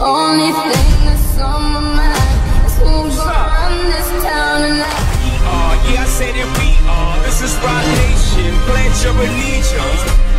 Only thing that's on my mind is who's gonna run this town tonight. We are, yeah, I said it, we are. This is Roc Nation, pledge your allegiance.